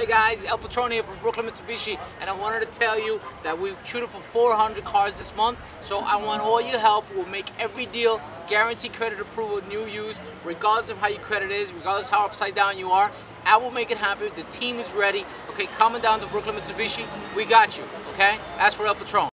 Hey guys, El Patron here from Brooklyn Mitsubishi, and I wanted to tell you that we're shooting for 400 cars this month, so I want all your help. We'll make every deal, guarantee credit approval, new use, regardless of how your credit is, regardless of how upside down you are. I will make it happen. The team is ready. Okay, coming down to Brooklyn Mitsubishi, we got you, okay? As for El Patron.